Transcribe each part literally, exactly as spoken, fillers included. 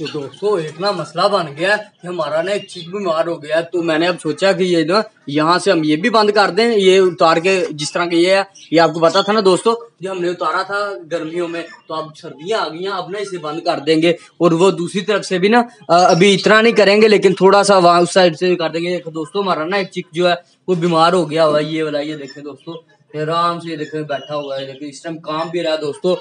तो दोस्तों इतना मसला बन गया कि हमारा ना एक चीज बीमार हो गया। तो मैंने अब सोचा कि ये ना यहाँ से हम ये भी बंद कर दें, ये उतार के जिस तरह के ये है, ये आपको पता था ना दोस्तों जो हमने उतारा था गर्मियों में, तो अब सर्दियाँ आ गई हैं, अब ना इसे बंद कर देंगे। और वो दूसरी तरफ से भी ना अभी इतना नहीं करेंगे लेकिन थोड़ा सा वहाँ उस साइड से कर देंगे। दोस्तों हमारा ना एक चिक जो है वो बीमार हो गया हुआ, ये वाला, ये देखें दोस्तों आराम से देखें बैठा हुआ है, लेकिन इस टाइम काम भी रहा है दोस्तों।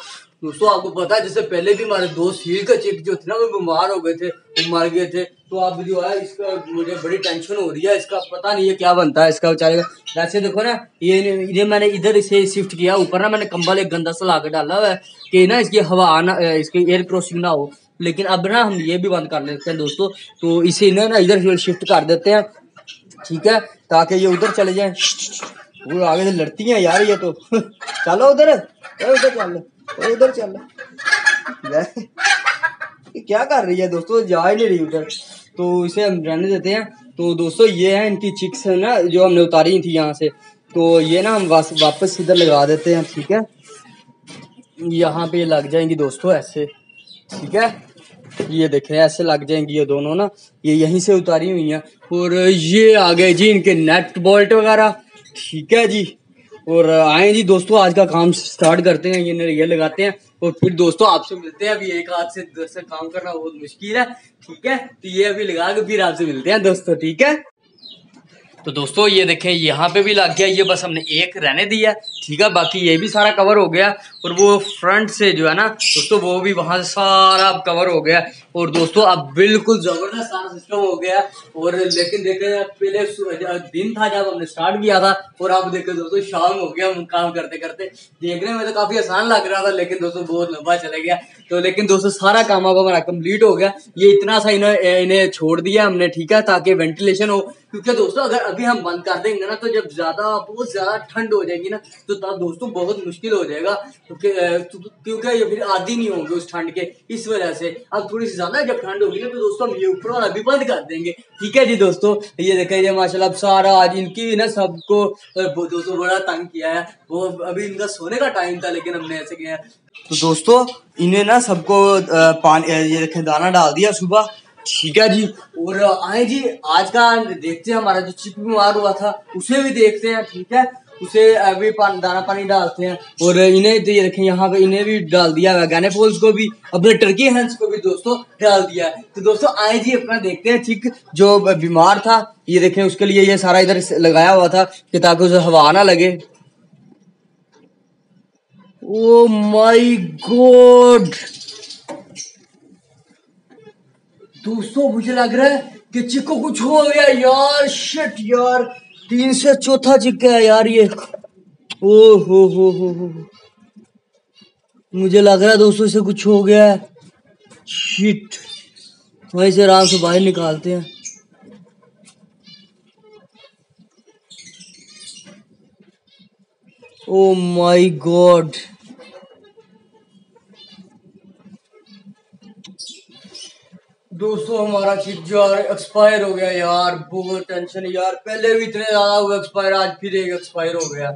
दोस्तों आपको पता है जैसे पहले भी हमारे दोस्त हील का चिक जो थे ना वो बीमार हो गए थे, वो मर गए थे। तो अब जो है इसका मुझे बड़ी टेंशन हो रही है, इसका पता नहीं है क्या बनता है इसका बेचारे का। वैसे देखो ना ये ये मैंने इधर इसे शिफ्ट किया ऊपर ना, मैंने कंबल एक गंदा सा ला के डाला हुआ है कि ना इसकी हवा आना, इसकी एयर क्रॉसिंग ना हो। लेकिन अब ना हम ये भी बंद कर लेते हैं दोस्तों, तो इसे ना इधर शिफ्ट कर देते हैं, ठीक है, ताकि ये उधर चले जाए। वो आगे से लड़ती हैं यार ये तो। चलो उधर उधर चलो उधर चलो, क्या कर रही है दोस्तों, जा ही नहीं रही उधर, तो इसे हम रहने देते हैं। तो दोस्तों ये है इनकी चिक्स है ना जो हमने उतारी थी यहाँ से, तो ये ना हम वापस इधर लगा देते हैं, ठीक है, यहाँ पे लग जाएंगी दोस्तों ऐसे, ठीक है, ये देखें ऐसे लग जाएंगी ये दोनों ना, ये यहीं से उतारी हुई हैं। और ये आ गए जी इनके नेट बोल्ट वगैरह, ठीक है जी। और आए जी दोस्तों आज का काम स्टार्ट करते हैं, ये ये लगाते हैं और फिर दोस्तों आपसे मिलते हैं। अभी एक हाथ से दोस्तों काम करना बहुत मुश्किल है, ठीक है, तो ये अभी लगा के फिर आपसे मिलते हैं दोस्तों, ठीक है। तो दोस्तों ये देखें यहाँ पे भी लग गया, ये बस हमने एक रहने दिया, ठीक है, बाकी ये भी सारा कवर हो गया। और वो फ्रंट से जो है ना दोस्तों वो भी वहाँ से सारा अब कवर हो गया। और दोस्तों अब बिल्कुल ज़बरदस्त सारा सिस्टम हो गया। और लेकिन देखें पहले दिन था जब हमने स्टार्ट किया था, और अब देखें दोस्तों शाम हो गया काम करते करते। देखने में तो काफ़ी आसान लग रहा था लेकिन दोस्तों बहुत लंबा चला गया। तो लेकिन दोस्तों सारा काम अब हमारा कम्प्लीट हो गया। ये इतना सा इन्हें छोड़ दिया हमने, ठीक है, ताकि वेंटिलेशन हो, क्योंकि दोस्तों अगर अभी हम बंद कर देंगे ना तो जब ज़्यादा बहुत ज़्यादा ठंड हो जाएगी ना तो तब दोस्तों बहुत मुश्किल हो जाएगा, क्योंकि ये फिर आदि नहीं होंगे उस ठंड के, इस वजह से अब थोड़ी सी ज़्यादा जब ठंड होगी ना तो दोस्तों हम ये ऊपर वाला भी बंद कर देंगे, ठीक है जी। दोस्तों ये देखें माशाल्लाह सारा आज इनकी ना सबको दोस्तों बड़ा तंग किया है, वो अभी इनका सोने का टाइम था लेकिन हमने ऐसे किया। तो दोस्तों इन्हें ना सबको पानी ये देखें दाना डाल दिया सुबह, ठीक है जी। और आए जी आज का देखते हैं हमारा जो चिक बीमार हुआ था उसे भी देखते हैं, ठीक है, उसे अभी पान, दाना पानी डालते हैं। और इन्हें तो ये रखें यहाँ पे इन्हें भी डाल दिया है, गाने पोल्स को भी, अपने टर्की हैंड्स को भी दोस्तों डाल दिया है। तो दोस्तों आए जी अपना देखते हैं चिक जो बीमार था, ये देखें उसके लिए ये सारा इधर लगाया हुआ था कि ताकि उसे हवा ना लगे। ओ माई गॉड दोस्तों मुझे लग रहा है कि चिक को कुछ हो गया यार, शिट यार, तीन से चौथा चिक है यार ये। ओ हो हो हो हो मुझे लग रहा है दोस्तों इसे कुछ हो गया है, शिट। वहीं से आराम से बाहर निकालते हैं। ओ माय गॉड दोस्तों हमारा चिक जो एक्सपायर हो गया यार, बहुत टेंशन यार, पहले भी इतने ज्यादा हुए एक्सपायर, आज फिर एक एक्सपायर हो गया।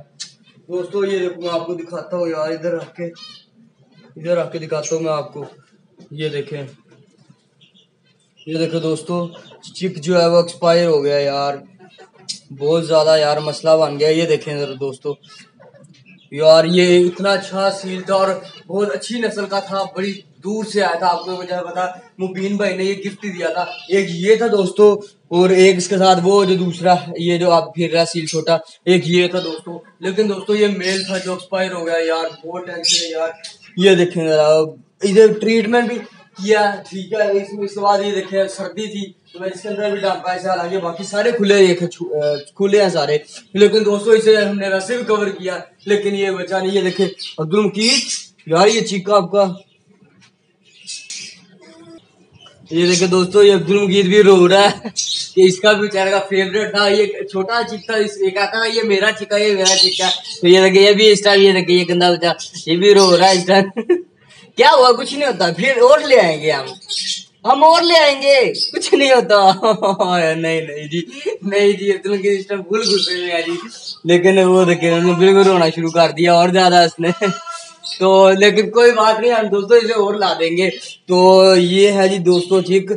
दोस्तों ये देखो मैं आपको दिखाता हूँ यार, इधर रख के इधर रख के दिखाता हूँ मैं आपको, ये देखें ये देखो दोस्तों चिक जो है वो एक्सपायर हो गया यार, बहुत ज्यादा यार मसला बन गया। ये देखें इधर दोस्तों यार, ये इतना अच्छा सील था और बहुत अच्छी नस्ल का था, बड़ी दूर से आया था, आपको मुझे पता मुबीन भाई ने ये गिफ्ट दिया था। एक ये था दोस्तों और एक इसके साथ वो जो दूसरा ये जो आप फिर रहा सील छोटा, एक ये था दोस्तों। लेकिन दोस्तों ये मेल था जो एक्सपायर हो गया यार, बहुत टेंशन है यार। ये देखें जरा इधर ट्रीटमेंट भी किया, ठीक है, इसमें इसके बाद ये देखें सर्दी थी तो मैं इसके अंदर भी डालता है, हालांकि बाकी सारे खुले खुले हैं सारे, लेकिन दोस्तों इसे हमने वैसे भी कवर किया लेकिन ये बचा नहीं। ये देखे अब्दुल मुकीत यार ये चिक आपका, ये देखे दोस्तों ये अब्दुल मुकीत भी रो रहा है कि इसका भी बेचारे का फेवरेट था, ये छोटा चिक था, इसने कहा था ये मेरा चिका ये मेरा चिका। तो ये देखे ये भी इस टाइम, ये देखे ये गंदा बचा ये भी रो रहा है इस टाइम। क्या हुआ, कुछ नहीं होता, फिर और ले आएंगे हम हम और ले आएंगे, कुछ नहीं होता। नहीं नहीं जी नहीं जी अब्दुल की सिस्टम फुल गुस्से में है जी, लेकिन वो देखे बिल्कुल रोना शुरू कर दिया और ज्यादा उसने। तो लेकिन कोई बात नहीं, हम दोस्तों इसे और ला देंगे। तो ये है जी दोस्तों ठीक